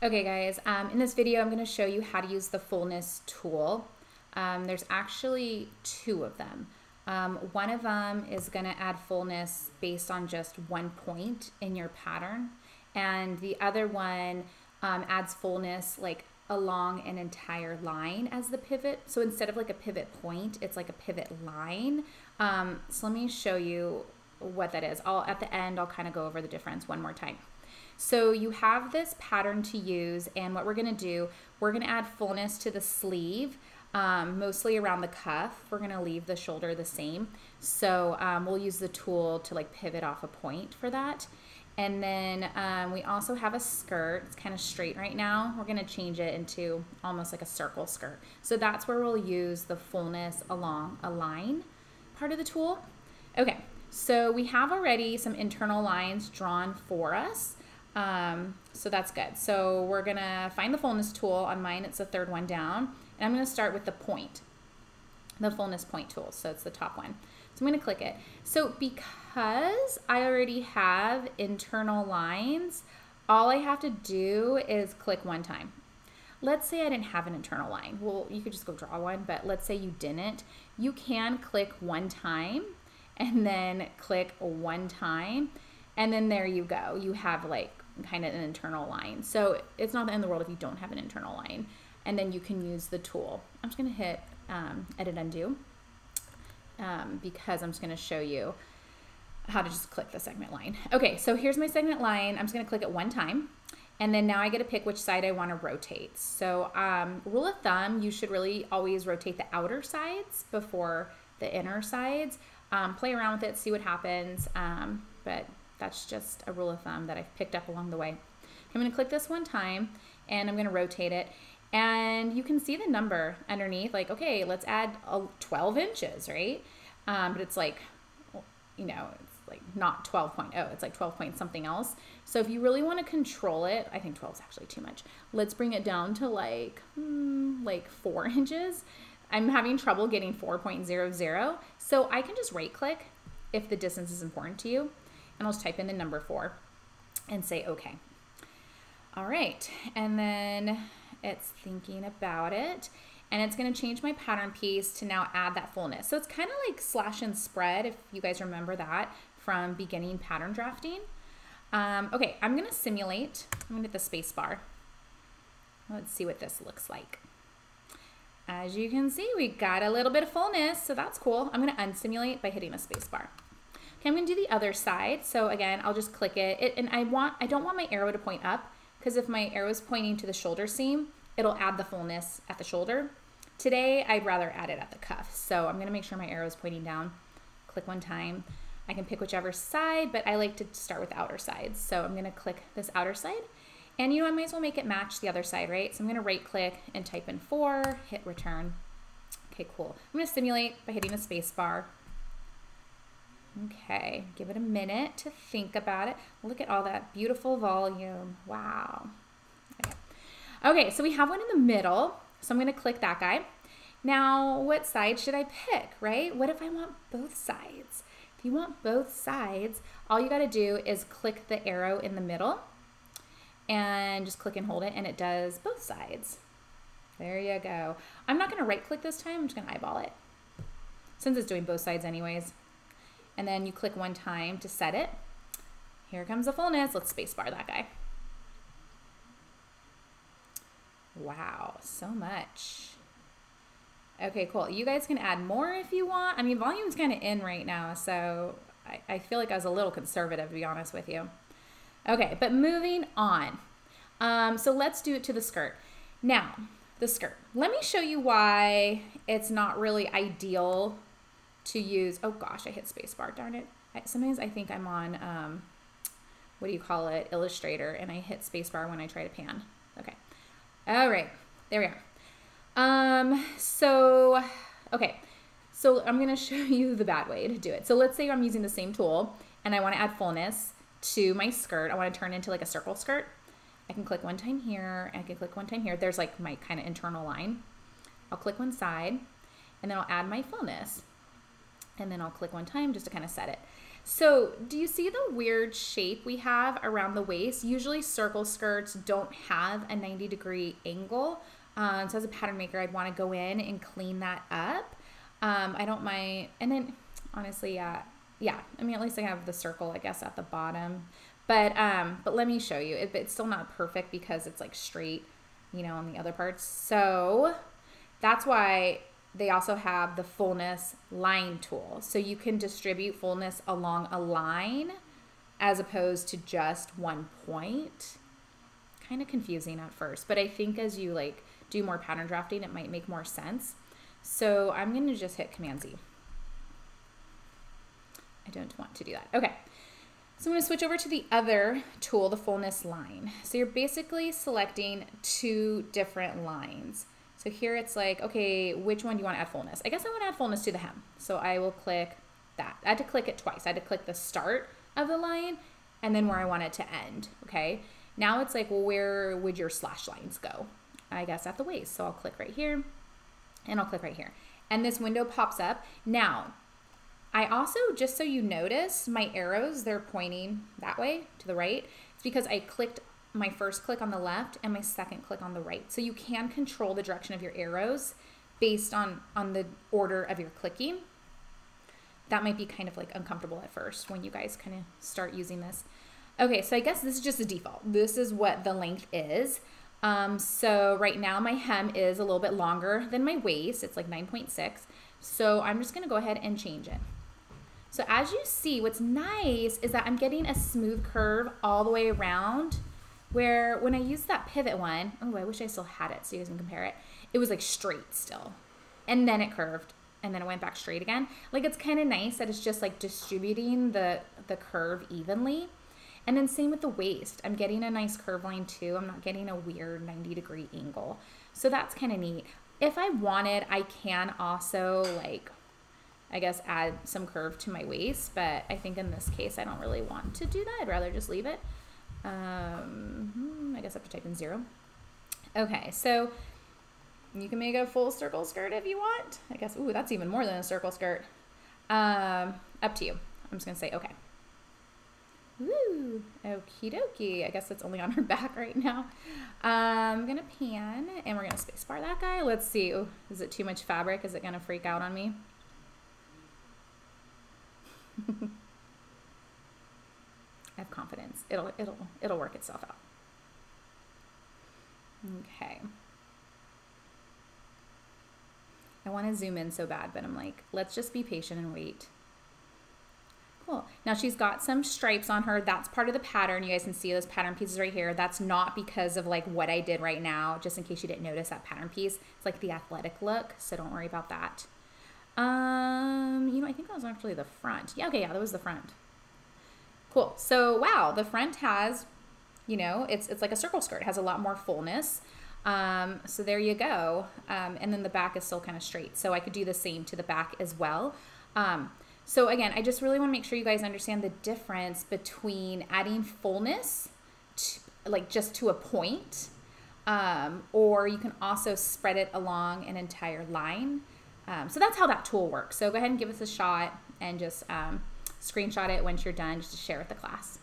Okay guys, in this video I'm going to show you how to use the fullness tool. There's actually two of them. One of them is going to add fullness based on just one point in your pattern, and the other one adds fullness like along an entire line as the pivot. So instead of like a pivot point, it's like a pivot line. So let me show you what that is. At the end, I'll kind of go over the difference one more time. So you have this pattern to use, and what we're gonna do, we're gonna add fullness to the sleeve, mostly around the cuff. We're gonna leave the shoulder the same. So we'll use the tool to like pivot off a point for that. And then we also have a skirt. It's kind of straight right now. We're gonna change it into almost like a circle skirt. So that's where we'll use the fullness along a line part of the tool. Okay, so we have already some internal lines drawn for us. So that's good. So we're gonna find the fullness tool. On mine, it's the third one down, and I'm gonna start with the point, the fullness point tool. So it's the top one. So I'm gonna click it. So because I already have internal lines, all I have to do is click one time. Let's say I didn't have an internal line. Well, you could just go draw one, but let's say you didn't. You can click one time and then click one time, and then there you go. You have like kind of an internal line. So it's not the end of the world if you don't have an internal line. And then you can use the tool. I'm just gonna hit edit undo because I'm just gonna show you how to just click the segment line. Okay, so here's my segment line. I'm just gonna click it one time, and then now I get to pick which side I wanna rotate. So rule of thumb, you should really always rotate the outer sides before the inner sides. Play around with it, see what happens, but that's just a rule of thumb that I've picked up along the way. I'm gonna click this one time and I'm gonna rotate it, and you can see the number underneath, like, okay, let's add 12 inches, right? But it's like, you know, it's like not 12.0, it's like 12 point something else. So if you really wanna control it, I think 12 is actually too much. Let's bring it down to like 4 inches. I'm having trouble getting 4.00. So I can just right click if the distance is important to you, and I'll just type in the number 4 and say okay. All right, and then it's thinking about it, and it's gonna change my pattern piece to now add that fullness. So it's kind of like slash and spread, if you guys remember that from beginning pattern drafting. Okay, I'm gonna simulate. I'm gonna hit the space bar. Let's see what this looks like. As you can see, we got a little bit of fullness, so that's cool. I'm gonna unsimulate by hitting a space bar. Okay, I'm gonna do the other side. So again, I'll just click it and I don't want my arrow to point up, because if my arrow is pointing to the shoulder seam, it'll add the fullness at the shoulder. Today, I'd rather add it at the cuff. So I'm gonna make sure my arrow is pointing down. Click one time. I can pick whichever side, but I like to start with outer sides. So I'm gonna click this outer side. And you know, I might as well make it match the other side, right? So I'm gonna right click and type in 4, hit return. Okay, cool. I'm gonna simulate by hitting a space bar. Okay, give it a minute to think about it. Look at all that beautiful volume, wow. Okay, so we have one in the middle, so I'm gonna click that guy. Now, what side should I pick, right? What if I want both sides? If you want both sides, all you gotta do is click the arrow in the middle and just click and hold it, and it does both sides. There you go. I'm not gonna right click this time, I'm just gonna eyeball it, since it's doing both sides anyways. And then you click one time to set it. Here comes the fullness. Let's spacebar that guy. Wow, so much. Okay, cool. You guys can add more if you want. I mean, volume's kind of in right now, so I feel like I was a little conservative, to be honest with you. Okay, but moving on. So let's do it to the skirt. Now, the skirt. Let me show you why it's not really ideal to use, oh gosh, I hit spacebar, darn it. Sometimes I think I'm on, Illustrator, and I hit spacebar when I try to pan. Okay, all right, there we are. So I'm gonna show you the bad way to do it. So let's say I'm using the same tool and I wanna add fullness to my skirt. I wanna turn into like a circle skirt. I can click one time here, I can click one time here. There's like my kind of internal line. I'll click one side and then I'll add my fullness. And then I'll click one time just to kind of set it. So do you see the weird shape we have around the waist? Usually circle skirts don't have a 90-degree angle. So as a pattern maker, I'd want to go in and clean that up. I don't mind, and then honestly, yeah, I mean, at least I have the circle, I guess, at the bottom. But let me show you. It's still not perfect because it's like straight, you know, on the other parts. So that's why they also have the fullness line tool. So you can distribute fullness along a line as opposed to just one point. Kind of confusing at first, but I think as you like do more pattern drafting, it might make more sense. So I'm gonna just hit Command Z. I don't want to do that. Okay, so I'm gonna switch over to the other tool, the fullness line. So you're basically selecting two different lines. So here it's like, okay, which one do you want to add fullness? I guess I want to add fullness to the hem. So I will click that. I had to click it twice. I had to click the start of the line and then where I want it to end, okay? Now it's like, well, where would your slash lines go? I guess at the waist. So I'll click right here and I'll click right here. And this window pops up. Now, I also, just so you notice, my arrows, they're pointing that way to the right. It's because I clicked my first click on the left and my second click on the right. So you can control the direction of your arrows based on the order of your clicking. That might be kind of like uncomfortable at first when you guys kind of start using this. Okay, so I guess this is just the default. This is what the length is. So right now my hem is a little bit longer than my waist. It's like 9.6. So I'm just gonna go ahead and change it. So as you see, what's nice is that I'm getting a smooth curve all the way around, where when I used that pivot one, oh, I wish I still had it so you guys can compare it. It was like straight still. And then it curved and then it went back straight again. Like it's kind of nice that it's just like distributing the curve evenly. And then same with the waist. I'm getting a nice curve line too. I'm not getting a weird 90-degree angle. So that's kind of neat. If I wanted, I can also like, I guess add some curve to my waist, but I think in this case, I don't really want to do that. I'd rather just leave it. I guess I have to type in 0. Okay, so you can make a full circle skirt if you want. I guess, ooh, that's even more than a circle skirt. Up to you. I'm just gonna say okay. Woo, okie dokie. I guess it's only on her back right now. I'm gonna pan and we're gonna spacebar that guy. Let's see, ooh, is it too much fabric? Is it gonna freak out on me? I have confidence. It'll work itself out. Okay. I want to zoom in so bad, but I'm like, let's just be patient and wait. Cool. Now she's got some stripes on her. That's part of the pattern. You guys can see those pattern pieces right here. That's not because of like what I did right now, just in case you didn't notice that pattern piece. It's like the athletic look, so don't worry about that. You know, I think that was actually the front. Yeah, okay, yeah, that was the front. Cool. So wow, the front has, you know, it's like a circle skirt. It has a lot more fullness. So there you go. And then the back is still kind of straight. So I could do the same to the back as well. So again, I just really want to make sure you guys understand the difference between adding fullness to, like just to a point, or you can also spread it along an entire line. So that's how that tool works. So go ahead and give us a shot and just, screenshot it once you're done just to share with the class.